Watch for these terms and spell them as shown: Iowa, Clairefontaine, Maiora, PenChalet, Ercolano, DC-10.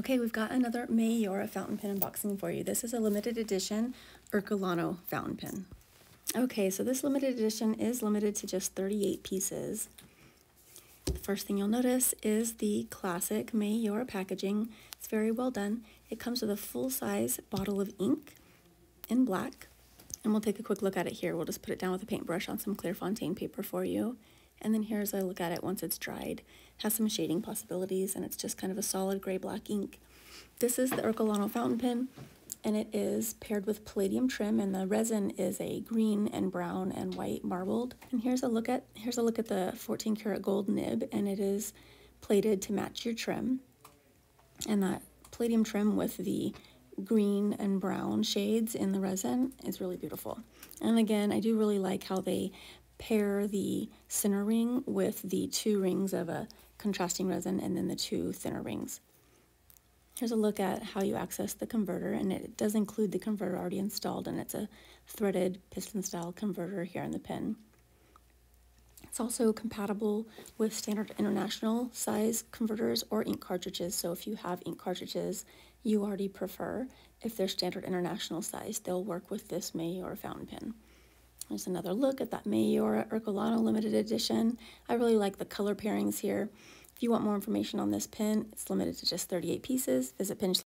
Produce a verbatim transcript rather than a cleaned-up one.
Okay, we've got another Maiora fountain pen unboxing for you. This is a limited edition Ercolano fountain pen. Okay, so this limited edition is limited to just thirty-eight pieces. The first thing you'll notice is the classic Maiora packaging. It's very well done. It comes with a full-size bottle of ink in black. And we'll take a quick look at it here. We'll just put it down with a paintbrush on some Clairefontaine paper for you. And then here's a look at it once it's dried. It has some shading possibilities, and it's just kind of a solid gray-black ink. This is the Ercolano fountain pen, and it is paired with palladium trim, and the resin is a green and brown and white marbled. And here's a look at here's a look at the fourteen karat gold nib, and it is plated to match your trim. And that palladium trim with the green and brown shades in the resin is really beautiful. And again, I do really like how they pair the center ring with the two rings of a contrasting resin and then the two thinner rings. Here's a look at how you access the converter, and it does include the converter already installed, and it's a threaded piston style converter here in the pen. It's also compatible with standard international size converters or ink cartridges, so if you have ink cartridges you already prefer, if they're standard international size, they'll work with this Maiora fountain pen. There's another look at that Maiora Ercolano limited edition. I really like the color pairings here. If you want more information on this pen, it's limited to just thirty-eight pieces. Visit PenChalet.